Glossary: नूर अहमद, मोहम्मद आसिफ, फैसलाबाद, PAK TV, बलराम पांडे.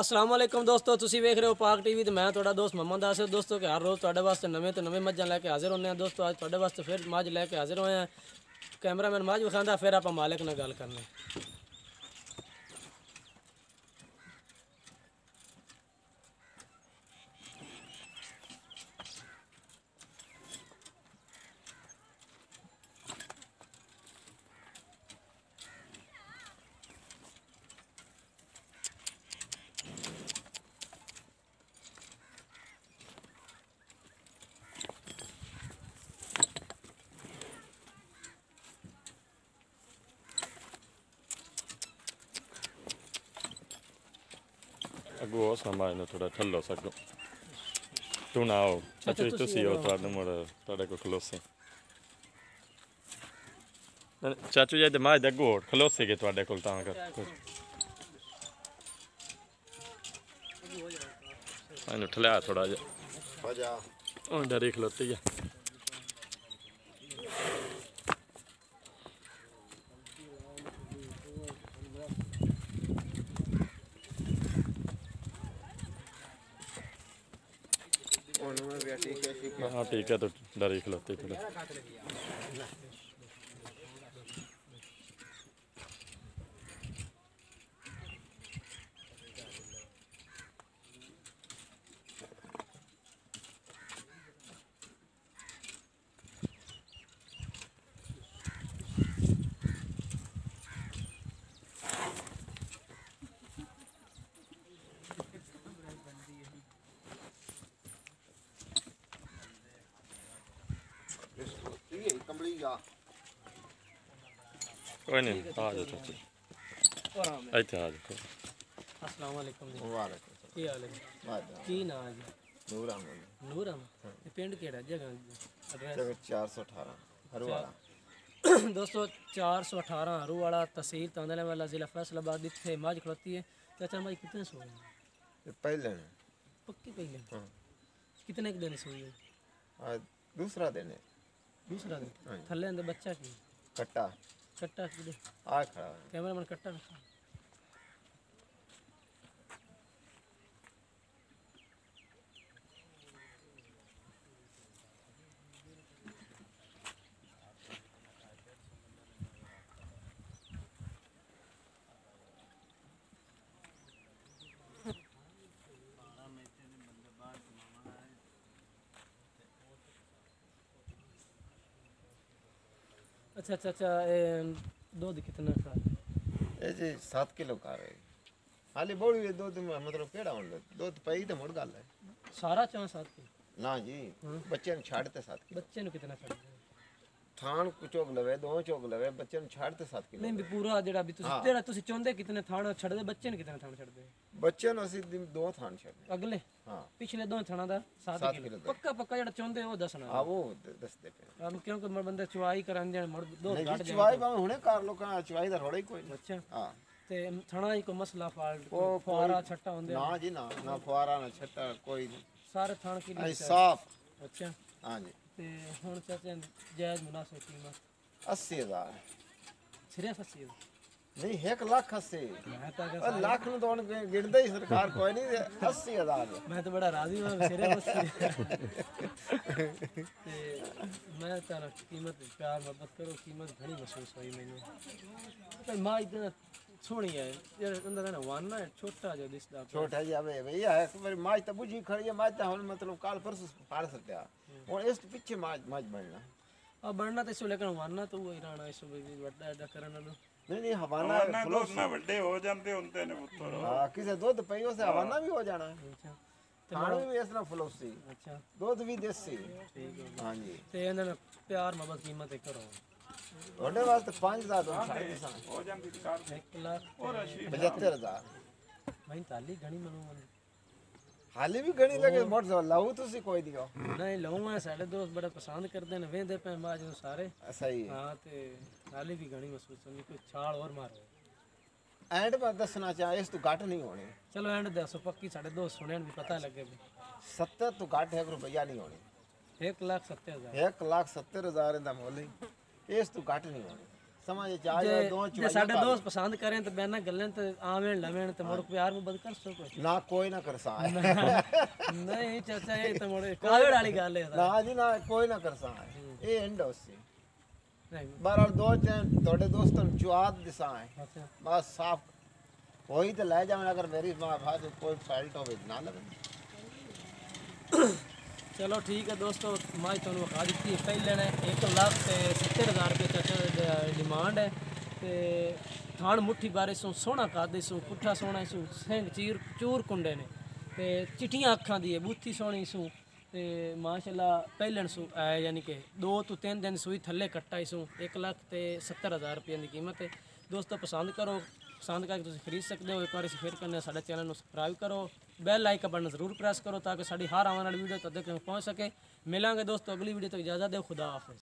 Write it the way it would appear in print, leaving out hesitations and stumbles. अस्सलाम वालेकुम दोस्तों, तुसी देख रहे हो पाक टीवी। तो मैं थोड़ा दोस्त मोहम्मद आसिफ। दोस्तों के हर रोज़ तुहाडे वास्ते नवें तो नवें मज्जां लैके हाजिर होने हैं। दोस्तों आज तुहाडे वास्ते फिर मज लैके हाजिर होए हैं। कैमरा मैन मज विखांदा, फिर आप मालिक नाल गल करनी। अगो समाज थोड़ा ठलो सको तू ना आओ। अच्छा तुसी आओ, तुहाडे मुड़ तुहाडे को खलोसे चाचू जी दे माज दे अगो खलोसे के तुहाडे कोल तां कर आनो ठला थोड़ा जा आ जा ओ डरे खलोते जा। हाँ ठीक है, तो डर ही खिलाते थोड़ा। कोई नहीं आ जाओ चाची, अच्छा आ जाओ। अस्सलाम वालेकुम जी। वालेकुम की हाल है? की नाम है? नूर अहमद। नूर अहमद। ये पिंड केड़ा जगह? एड्रेस 418 हरूवाला। दोस्तों 418 हरूवाला, तहसील तांदले वाला, जिला फैसलाबाद। इथे माज खड़ती है। चाचा माज कितने सोए हैं? पहले पक्की पहले। हां कितने दिन सोई है? आज दूसरा दिन है। दूसरा दिन थल्ले अंदर बच्चा की कट्टा कट्टा किधर आ खड़ा है? कैमरामैन कट्टा रखा। अच्छा चाचा दूध कितना खा रहे? जी 7 किलो खा रहे। हाली बोली है दूध में मतलब केड़ा होने दूध पाई तो मुड़ गल है सारा चां 7 किलो ना जी। बच्चे ने छाड़ते 7 किलो। बच्चे ने कितना छाड़ थान चोग लवे दो चोग लवे बच्चे ने छाड़ते 7 किलो नहीं भी पूरा जेड़ा भी तुसी तेरा तुसी चोंदे कितने थान छड़ दे बच्चे ने कितना थान छड़ दे? बच्चे ने असि 2 थान छड़ दे अगले। हां पिछले 2 थाना दा 7 किलो पक्का पक्का जेड़ा चोंदे ओ दसना। हां वो दस दे पे हम क्योंकि मर बंदे चवाई करन दे मर दो घाट दे चवाई भावे हुने कर लो का चवाई दा थोड़ा ही कोई अच्छा। हां ते थाना ही को मसला फाल्ट को फुवारा छट्टा होंदे ना जी ना ना फुवारा ना छट्टा कोई सारे थान की साफ अच्छा। हां जी ते हुन चाचा जायज मुनासिब कीमत 80000 सिर्फ 80000 नहीं 1 लाख 80 और लाख में तो गिनते ही सरकार कोई नहीं 80000 मैं तो बड़ा राजी हूं सिर्फ 80 ते मैं तारा कीमत प्यार मोहब्बत करो कीमत घणी महसूस हुई मैंने तो मां इतना सोनी है यार अंदर ना वाना छोटा जो दिसदा छोटा जावे भैया मेरी मां तो बुझी खड़ी है मां तो हम मतलब काल परसों फाड़ सकते हैं और इस पीछे माज बढ़ना अब बढ़ना तो इसो लेकिन हवाना तो वही रहना इसो भी बड़ा ऐसा करना लो नहीं नहीं हवाना दोस्त ना बड़े हो जाते उनते ने पुत्र हां किसे दूध पियो से हवाना भी हो जाना है अच्छा ते मानो भी ऐसा फलोसी अच्छा दूध भी देसी ठीक है। हां जी ते इन प्यार मोहब्बत कीमत करो बड़े वास्ते 5000 हो जाती कार 1 लाख और 75000 भाई ताली घणी मनो हाले भी घणी लगे मोट लाऊ तुसी कोई दियो नहीं लाऊ मैं सारे दोस्त बड़ा पसंद करदे ने वेंदे पे माज नु सारे सही है। हां ते हाले भी घणी महसूस होनी कोई छाल और मारो एंड में दसना चाहे इस तो घाट नहीं होने चलो एंड दसो पक्की साडे दोस्त सुनेन भी पता लगे 70 तो घाट है रुपया नहीं होने 1 लाख 70000 1 लाख 70000 दा मोल है इस तो घाट नहीं होने चलो ठीक है दोस्तों, मैं थोड़ी बता दी पहले ने 1,70,000 डिमांड है ते थान मुट्ठी बारे सो सोना कादे सो पुठा सोना सो सेंग चीर चूर कुंडे ने ते चिटियाँ अखा दी है बूथी सोनी सो ते माशाल्लाह पहले सू आया यानी कि 2 तो 3 दिन सुई थल्ले कट्टा सू 1,70,000 रुपये की कीमत है। दोस्तों पसंद करो, पसंद करके तुम खरीद सकते हो। एक बार फिर करने साढ़े चैनल में सब्सक्राइब करो, बेल लाइक का बटन जरूर प्रेस करो ताकि साड़ी हर आने वाली वीडियो तक पहुँच सके। मिलेंगे दोस्तों अगली वीडियो तक, इजाज़त दो, खुदा हाफिज़।